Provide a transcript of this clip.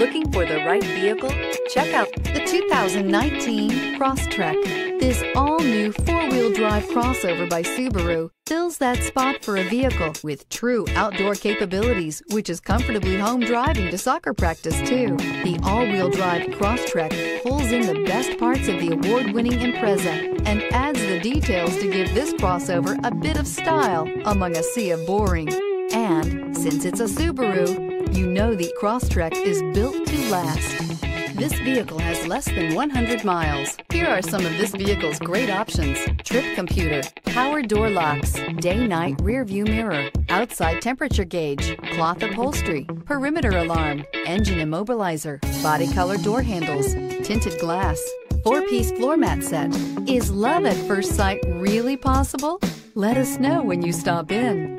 Looking for the right vehicle? Check out the 2019 Crosstrek. This all-new four-wheel drive crossover by Subaru fills that spot for a vehicle with true outdoor capabilities, which is comfortably home driving to soccer practice too. The all-wheel drive Crosstrek pulls in the best parts of the award-winning Impreza and adds the details to give this crossover a bit of style among a sea of boring. And since it's a Subaru, you know the Crosstrek is built to last. This vehicle has less than 100 miles. Here are some of this vehicle's great options: trip computer, power door locks, day-night rear view mirror, outside temperature gauge, cloth upholstery, perimeter alarm, engine immobilizer, body color door handles, tinted glass, four-piece floor mat set. Is love at first sight really possible? Let us know when you stop in.